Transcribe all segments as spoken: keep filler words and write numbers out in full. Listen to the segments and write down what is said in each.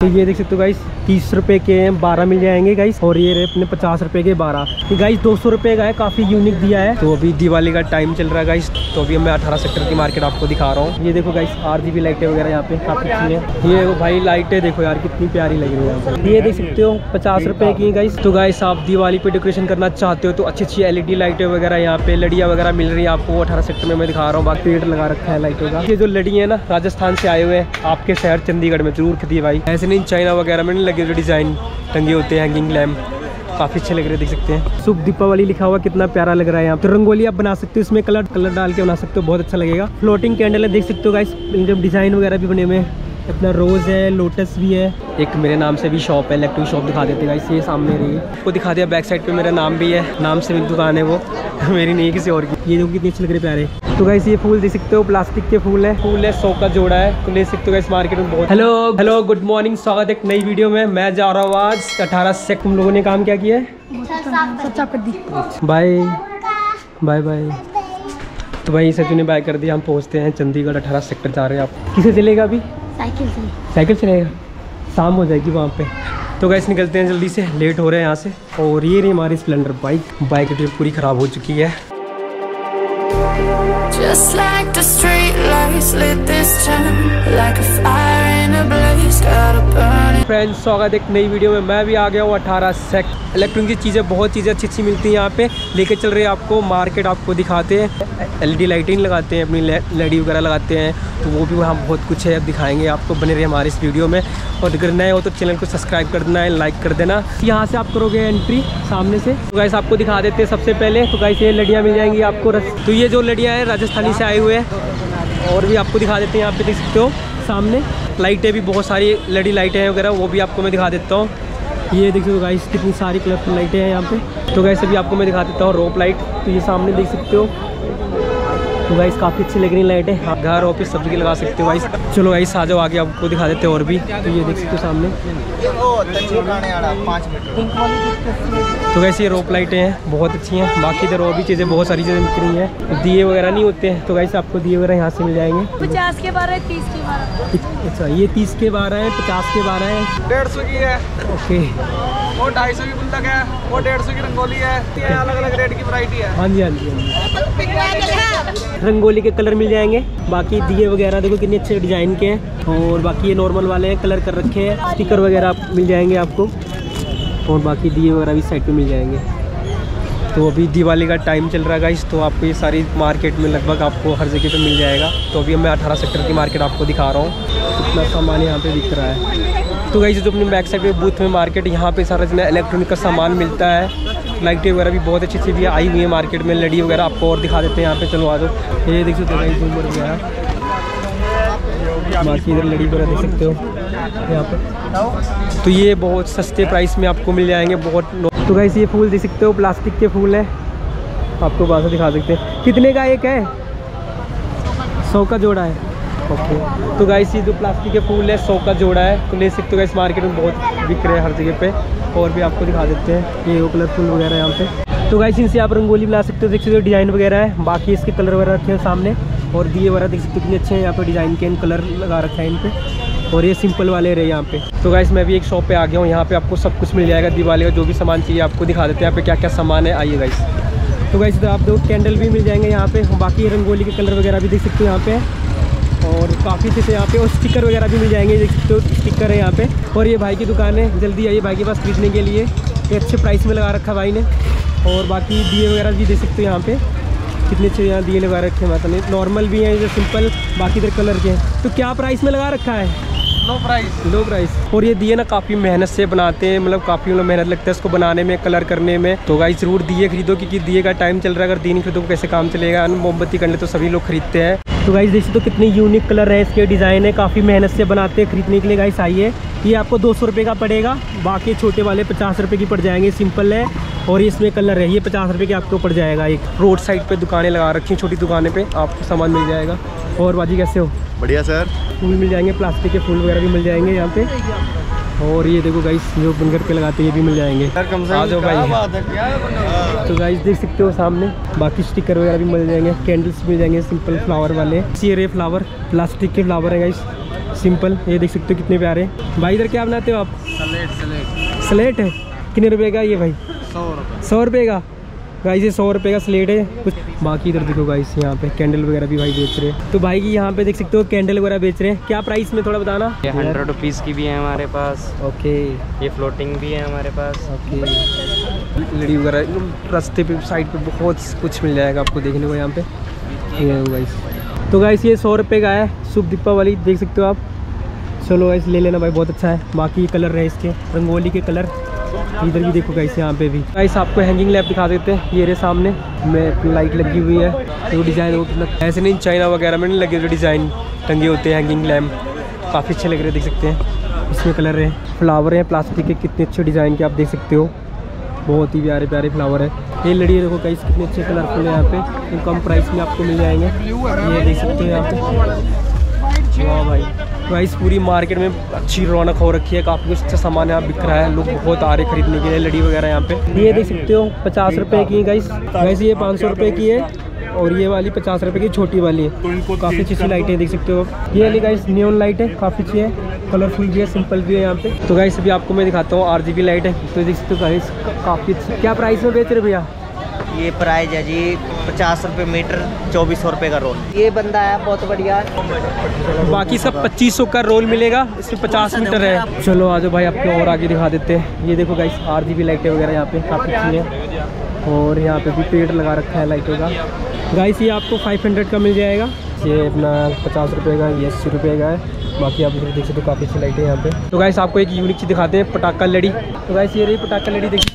तो ये देख सकते हो गाइस तीस रुपये के हैं बारह मिल जाएंगे गाइस और ये अपने पचास रुपये के बारह। ये गाइस दो सौ रुपये का है, काफ़ी यूनिक दिया है। तो अभी दिवाली का टाइम चल रहा है गाइस, तो अभी मैं अठारह सेक्टर की मार्केट आपको दिखा रहा हूँ। ये देखो गाइस आरजीबी लाइटें वगैरह यहाँ पे काफ़ी अच्छी है। ये भाई लाइटें देखो यार कितनी प्यारी लगी हुई है। ये देख सकते हो पचास रुपये की गाइस। तो गाइस आप दिवाली पर डेकोरेशन करना चाहते हो तो अच्छी अच्छी एल ई डी लाइटें वगैरह यहाँ पे लड़ियाँ वगैरह मिल रही है आपको। अठारह सेक्टर में मैं दिखा रहा हूँ, बाकी पेड़ लगा रखा है लाइटों का। ये जो लड़ी है ना राजस्थान से आए हुए हैं, आपके शहर चंडीगढ़ में जरूर खरीदिए भाई। नहीं चाइना वगैरह में नहीं लगे जो डिज़ाइन टंगे होते हैं हैंगिंग लैम्प, काफ़ी अच्छे लग रहे देख सकते हैं। शुभ दीपावली लिखा हुआ कितना प्यारा लग रहा है यहाँ पे। तो रंगोली आप बना सकते हो, इसमें कलर कलर डाल के बना सकते हो, बहुत अच्छा लगेगा। फ्लोटिंग कैंडल है देख सकते हो गाइस, जब डिज़ाइन वगैरह भी बने हुए हैं। अपना रोज़ है, लोटस भी है। एक मेरे नाम से भी शॉप है, इलेक्ट्रिक शॉप दिखा देते गाइस, ये सामने रही वो दिखा दिया। बैक साइड पर मेरा नाम भी है, नाम से मेरी दुकान है, वो मेरी नहीं किसी और की। ये देखो कितने अच्छे लग रहे प्यारे। तो गाइस ये फूल देख सकते हो, प्लास्टिक के फूल है, फूल है सौ का जोड़ा है, तो ले सकते हो गाइस मार्केट में बहुत। हेलो हेलो गुड मॉर्निंग, स्वागत है एक नई वीडियो में। मैं जा रहा हूँ आज अठारह से। तुम लोगों ने काम क्या किया है? Bye bye bye. तो भाई सचू ने बाय कर दिया। हम पहुँचते हैं चंडीगढ़, अठारह सेक्टर जा रहे हैं। आप किसे चलेगा अभी? साइकिल से। साइकिल चलेगा, शाम हो जाएगी वहाँ पे। तो गाइस निकलते हैं जल्दी से, लेट हो रहे हैं यहाँ से। और ये रही हमारी स्प्लेंडर बाइक, बाइक की पूरी ख़राब हो चुकी है। Just like the street lights lit this town, like a fire in a blaze, gotta burn it. Friends स्वागत एक नई वीडियो में। मैं भी आ गया हूँ अठारह सेक्टर। इलेक्ट्रॉनिक की चीज़ें, बहुत चीज़ें अच्छी अच्छी मिलती हैं यहाँ पे। लेके चल रहे हैं आपको मार्केट, आपको दिखाते हैं। एलईडी लाइटिंग लगाते हैं, अपनी लड़ी वगैरह लगाते हैं, तो वो भी वहाँ बहुत कुछ है, अब दिखाएंगे आपको। बने रहे हमारे इस वीडियो में। और अगर नए हो तो चैनल को सब्सक्राइब कर देना है, लाइक कर देना। यहाँ से आप करोगे एंट्री सामने से। तो गाइस आपको दिखा देते हैं सबसे पहले। तो गाइस ये लड़ियाँ मिल जाएंगी आपको। तो ये जो लड़ियाँ हैं राजस्थानी से आए हुए हैं, और भी आपको दिखा देते हैं। यहाँ पे देख सकते हो सामने लाइटें भी बहुत सारी लड़ी लाइटें हैं वगैरह, वो भी आपको मैं दिखा देता हूँ। ये देखो गाइस कितनी सारी कलरफुल लाइटें हैं यहाँ पे। तो गाइस अभी आपको मैं दिखा देता हूँ रोप लाइट, तो ये सामने देख सकते हो। तो गाइस काफ़ी अच्छी लग रही लाइटें, आप घर ऑफिस सब जगह लगा सकते हो गाइस। चलो गाइस आ जाओ, आगे आपको दिखा देते हैं और भी। तो ये देख सकते हो सामने। तो गाइस ये रोप लाइटें हैं, बहुत अच्छी हैं। बाकी इधर और भी चीज़ें, बहुत सारी चीज़ें मिल रही हैं। दिए वगैरह नहीं होते हैं, तो गाइस आपको दिए वगैरह यहाँ से मिल जाएंगे। पचास के बारह है, तीस के बारह। अच्छा ये तीस के बारह है, पचास के बारह है, डेढ़ सौ की है। ओके वो ढाई सौ की गुल्लक है, वो डेढ़ सौ की रंगोली है। अलग अलग रेट की वैरायटी है। हाँ जी हाँ जी। रंगोली के कलर मिल जाएंगे। बाकी दिए वगैरह देखो कितने अच्छे डिज़ाइन के हैं। और बाकी ये नॉर्मल वाले हैं, कलर कर रखे हैं। स्टिकर वगैरह मिल जाएंगे आपको, और बाकी दिए वगैरह भी साइड पे मिल जाएंगे। तो अभी दिवाली का टाइम चल रहा है गाइस, तो आपको ये सारी मार्केट में लगभग आपको हर जगह पे मिल जाएगा। तो अभी मैं अठारह सेक्टर की मार्केट आपको दिखा रहा हूँ, कितना सामान यहाँ पे बिक रहा है। तो गाइस जो अपने बैक साइड पे बूथ में मार्केट, यहाँ पे सारा जितना इलेक्ट्रॉनिक का सामान मिलता है। लाइटें वगैरह भी बहुत अच्छी अच्छी भी आई हुई है मार्केट में। लड़ी वगैरह आपको और दिखा देते हैं यहाँ पर। चलो आ जाओ। ये देख सकते हो गाइस झूमर वगैरह, बाकी इधर लड़ी वगैरह देख सकते हो यहाँ पर। तो ये बहुत सस्ते प्राइस में आपको मिल जाएंगे बहुत। तो गाइस ये फूल देख सकते हो, प्लास्टिक के फूल है, आपको बाहर से दिखा सकते हैं। कितने का एक है? सौ का जोड़ा है। ओके। तो गाइस ये जो प्लास्टिक के फूल है सौ का जोड़ा है, तो ले सकते हो गाइस। मार्केट में बहुत बिक रहे हैं हर जगह पे। और भी आपको दिखा देते हैं ये कलरफुल वगैरह यहाँ पे। तो गाइस इनसे आप रंगोली बना सकते हो, देख सकते हो डिज़ाइन वगैरह है। बाकी इसके कलर वगैरह रखे हैं सामने, और दिए वगैरह देख सकते हो कितने अच्छे हैं यहाँ पे डिज़ाइन के, इन कलर लगा रखा है इन पर। और ये सिंपल वाले रहे यहाँ पे। तो गाइस मैं भी एक शॉप पे आ गया हूँ, यहाँ पे आपको सब कुछ मिल जाएगा दिवाली का जो भी सामान चाहिए। आपको दिखा देते हैं यहाँ पे क्या क्या सामान है, आइए गाइस। तो गाइस तो आप दो कैंडल भी मिल जाएंगे यहाँ पे, बाकी रंगोली के कलर वगैरह भी देख सकते हो यहाँ पे। और काफ़ी चीज़ें यहाँ पे, और स्टिकर वगैरह भी मिल जाएंगे, देख सकते हो स्टिकर है यहाँ पर। और ये भाई की दुकान है, जल्दी आइए भाई के पास खरीदने के लिए। ये अच्छे प्राइस में लगा रखा भाई ने। और बाकी दिए वगैरह भी देख सकते हो यहाँ पर, कितने अच्छे यहाँ दिए लगा रखे हैं माता ने। नॉर्मल भी हैं इधर, सिंपल, बाकी इधर कलर के हैं। तो क्या प्राइस में लगा रखा है? Low price, low price. और ये दिए ना काफ़ी मेहनत से बनाते हैं, मतलब काफ़ी मतलब मेहनत लगता है इसको बनाने में, कलर करने में। तो गाइस ज़रूर दिए खरीदो, क्योंकि दिए का टाइम चल रहा है। अगर दिए नहीं खरीदो तो कैसे काम चलेगा। मोमबत्ती करने तो सभी लोग खरीदते हैं। तो गाइस देखिए तो कितने यूनिक कलर है इसके, डिज़ाइन है, काफ़ी मेहनत से बनाते हैं। खरीदने के लिए गाइस आइए। ये आपको दो सौ रुपये का पड़ेगा, बाकी छोटे वाले पचास रुपये की पड़ जाएंगे। सिंपल है और इसमें कलर है। ये पचास रुपये के आपको पड़ जाएगा। एक रोड साइड पे दुकानें लगा रखी हैं, छोटी दुकानें पे आपको सामान मिल जाएगा। और बाजी कैसे हो? बढ़िया सर। फूल मिल जाएंगे, प्लास्टिक के फूल वगैरह भी मिल जाएंगे यहाँ पे। और ये देखो गाइस जो बनकर के लगाते हैं ये भी मिल जाएंगे। आ जाओ भाई। तो गाइस देख सकते हो सामने बाकी स्टिकर वगैरह भी मिल जाएंगे, कैंडल्स मिल जाएंगे सिंपल फ्लावर वाले। ये रे फ्लावर प्लास्टिक के फ्लावर है गाइस सिंपल, ये देख सकते हो कितने प्यारे। भाई इधर क्या बनाते हो आप? स्लेट। स्लेट स्लेट है। कितने रुपए का ये भाई? सौ रुपये का। गाइस ये सौ रुपये का स्लेट है कुछ। बाकी इधर देखो गाइस यहाँ पे कैंडल वगैरह भी भाई बेच रहे हैं। तो भाई की यहाँ पे देख सकते हो कैंडल वगैरह बेच रहे हैं, क्या प्राइस में थोड़ा बताना? ये हंड्रेड रुपीज़ की भी है हमारे पास। ओके। ये फ्लोटिंग भी है हमारे पास। ओके। लड़ी वगैरह रास्ते पे साइड पे बहुत कुछ मिल जाएगा आपको देखने को यहाँ पे। ये गाइस तो गाइस ये सौ रुपये का है, शुभ दीपावली देख सकते हो आप। चलो गाइस ले लेना भाई, बहुत अच्छा है। बाकी कलर है इसके रंगोली के कलर, इधर भी देखो गाइस यहाँ पे भी। गाइस आपको हैंगिंग लैंप दिखा देते हैं, ये रे सामने में लाइट लगी हुई है। जो तो डिज़ाइन वो कितना ऐसे नहीं चाइना वगैरह में नहीं लगे, जो डिज़ाइन टंगे होते हैं हैंगिंग लैंप काफ़ी अच्छे लग रहे हैं, देख सकते हैं। इसमें कलर है, फ्लावर हैं प्लास्टिक के कितने अच्छे डिज़ाइन के आप देख सकते हो, बहुत ही प्यारे प्यारे फ्लावर है। ये लड़ी देखो गाइस कितने अच्छे कलरफुल है यहाँ पे, तो कम प्राइस में आपको मिल जाएंगे, ये देख सकते हो यहाँ पे। वाह भाई गाइस पूरी मार्केट में अच्छी रौनक हो रखी है, काफ़ी अच्छा सामान यहाँ बिक रहा है, लोग बहुत आ रहे खरीदने के लिए। लड़ी वगैरह यहाँ पे ये देख सकते हो पचास रुपए की है गाइस। गाइस ये पाँच सौ रुपये की है और ये वाली पचास रुपए की छोटी वाली है। काफ़ी अच्छी अच्छी लाइटें देख सकते हो, ये वाली गाइस नियॉन लाइट है, काफ़ी अच्छी है, कलरफुल भी है, सिंपल भी है यहाँ पे। तो गाइस अभी आपको मैं दिखाता हूँ आरजीबी लाइट है, तो देख सकते हो गाइस काफ़ी अच्छी। क्या प्राइस में बेच रहे भैया? ये प्राइस है जी पचास रुपये मीटर, चौबीस सौ रुपये का रोल। ये बंदा है बहुत बढ़िया। बाकी सब पच्चीस सौ का रोल मिलेगा, इसमें पचास मीटर है। चलो आ जाओ भाई आपको और आगे दिखा देते हैं। ये देखो गाइस आरजीबी लाइटें वगैरह यहाँ पे काफ़ी अच्छी है, और यहाँ पे भी पेड़ लगा रखा है लाइटों का। गाइस ये आपको फाइव हंड्रेड का मिल जाएगा, ये अपना पचास रुपये का, ये अस्सी रुपये का है। बाकी आप देख सकते हो काफ़ी अच्छी लाइटें यहाँ पे। तो गाइस आपको एक यूनिक चीज़ दिखाते हैं, पटाखा लड़ी। तो गाइस ये रही पटाखा लड़ी, देख सकते हो।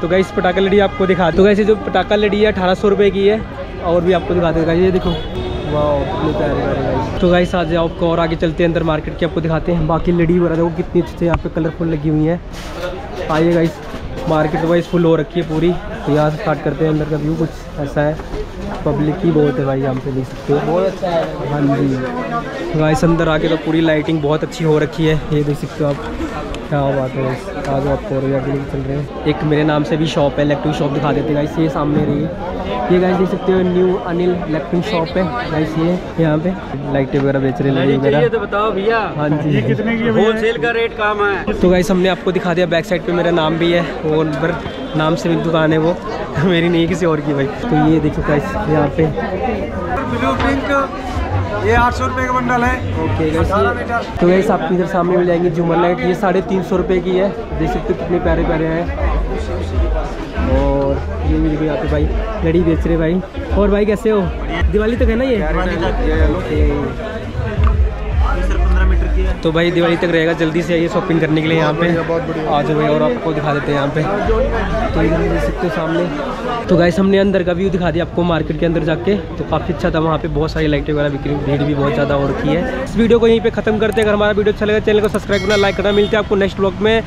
तो गाइस पटाखा लड़ी आपको दिखा। तो गाइस ये जो पटाखा लड़ी है अठारह सौ रुपये की है, और भी आपको दिखा देगा। ये देखो वाह प्यारे गाइस। तो गाइस आज आपको और आगे चलते हैं अंदर मार्केट के, आपको दिखाते हैं। बाकी लड़ी वगैरह देखो कितनी अच्छी अच्छी यहाँ पे कलरफुल लगी हुई है। आइए गाइस मार्केट वाइज फुल हो रखी है पूरी, तो यहाँ से स्टार्ट करते हैं। अंदर का व्यू कुछ ऐसा है, पब्लिक ही बहुत है भाई यहाँ पे, देख सकते हो बहुत अच्छा है। हाँ जी गाइस अंदर आके तो पूरी लाइटिंग बहुत अच्छी हो रखी है, ये देख सकते हो आप। क्या बात है गाइस, आज आप और चल रहे हैं। एक मेरे नाम से भी शॉप है, इलेक्ट्रिक शॉप दिखा देते हैं गाइस। ये सामने रही है, ये गाइस देख सकते हो न्यू अनिल इलेक्ट्रिक शॉप है गाइस। ये यहाँ पे लाइटें वगैरह बेच रहे हैं। तो बताओ भैया हाँ जी कितने की होलसेल का रेट काम है। तो गाइस हमने आपको दिखा दिया, बैक साइड पे मेरा नाम भी है, और उधर नाम से मेरी दुकान है, वो मेरी नहीं किसी और की भाई। तो ये देखो गाइस यहाँ पे ब्लू पिंक, ये आठ सौ रुपये का बंडल है। ओके गाइस तो गाइस आपको इधर सामने मिल जाएंगी झूमर लाइट, ये साढ़े तीन सौ रुपये की है, देख सकते हो कितने प्यारे प्यारे हैं। और ये भी देखो यहाँ पे भाई लड़ी बेच रहे भाई। और भाई कैसे हो? दिवाली तक है ना ये? पंद्रह मीटर की है, तो भाई दिवाली तक रहेगा। जल्दी से आइए शॉपिंग करने के लिए यहाँ पे। आज भाई और आपको दिखा देते हैं यहाँ पे, तो इधर देख सकते हो सामने। तो गाइस हमने अंदर का व्यू दिखा दिया आपको मार्केट के अंदर जाके, तो काफ़ी अच्छा था। वहाँ पे बहुत सारी लाइटें वगैरह बिक्री, भीड़ भी बहुत ज़्यादा हो रखी है। इस वीडियो को यहीं पे खत्म करते हैं। अगर हमारा वीडियो अच्छा लगा चैनल को सब्सक्राइब करना, लाइक करना। मिलते हैं आपको नेक्स्ट व्लॉग में।